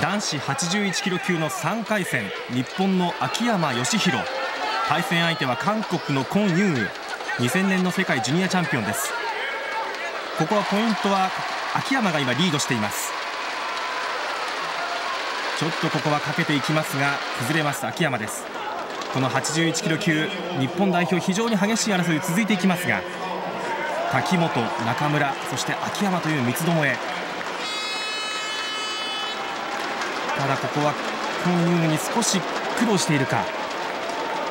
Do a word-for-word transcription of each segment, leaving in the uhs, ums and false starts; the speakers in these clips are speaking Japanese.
男子はちじゅういちキロ級のさんかい戦、日本の秋山義弘、対戦相手は韓国のコン・ユンウ、にせんねんの世界ジュニアチャンピオンです。ここはポイントは秋山が今リードしています。ちょっとここはかけていきますが、崩れます秋山です。このはちじゅういちキロ級、日本代表非常に激しい争い続いていきますが、瀧本、中村、そして秋山という三つどもえ。ただここはコン・ユンウに少し苦労しているか。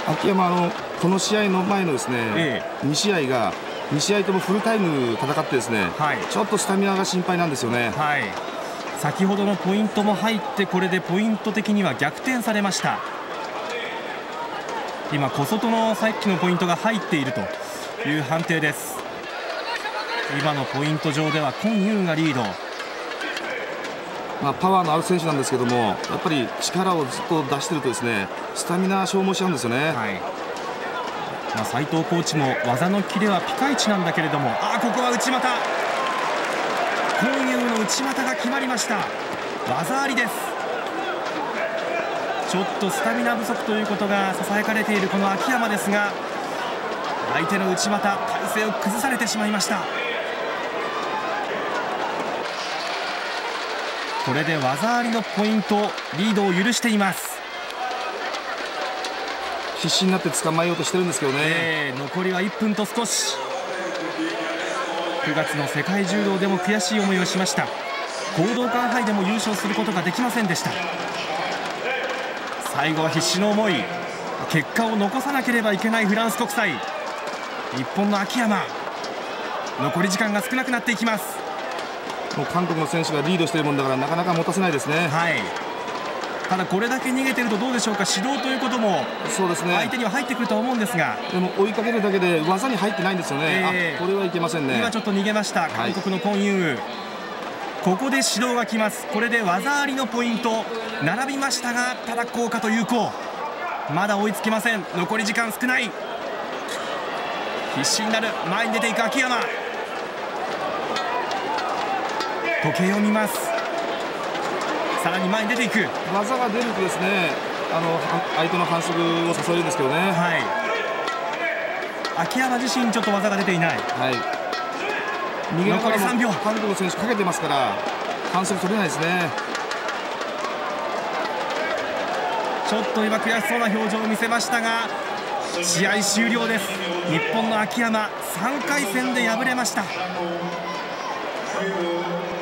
秋山、あのこの試合の前のですね、に試合がに試合ともフルタイム戦ってですね、はい、ちょっとスタミナが心配なんですよね。はい、先ほどのポイントも入って、これでポイント的には逆転されました。今小外のさっきのポイントが入っているという判定です。今のポイント上ではコン・ユンがリード。まあパワーのある選手なんですけども、やっぱり力をずっと出してるとですね、スタミナ消耗しちゃうんですよね。はい、まあ斉藤コーチも技のキレはピカイチなんだけれども、ああここは内股、コン・ユンの内股が決まりました。技ありです。ちょっとスタミナ不足ということがささやかれているこの秋山ですが、相手の内股、体勢を崩されてしまいました。これで技ありのポイント、リードを許しています。必死になって捕まえようとしてるんですけどね。えー、残りはいっぷんと少し。くがつの世界柔道でも悔しい思いをしました。講道館杯でも優勝することができませんでした。最後は必死の思い、結果を残さなければいけないフランス国際。日本の秋山、残り時間が少なくなっていきます。もう韓国の選手がリードしているもんだから、なかなか持たせないですね。はい、ただこれだけ逃げてるとどうでしょうか、指導ということもそうですね、相手には入ってくるとは思うんですが、でも追いかけるだけで技に入ってないんですよね。えー、あ、これはいけませんね。今ちょっと逃げました韓国のコン・ユンウ。はい、ここで指導が来ます。これで技ありのポイント並びましたが、ただ効果と有効、まだ追いつきません。残り時間少ない。必死になる。前に出ていく秋山、時計を見ます。さらに前に出ていく。技が出るとですね、あの相手の反則を誘えるんですけどね。はい、秋山自身ちょっと技が出ていない。はい、逃げながらも韓国の選手かけてますから反則取れないですね。ちょっと今悔しそうな表情を見せましたが、試合終了です。日本の秋山、さんかい戦で敗れました。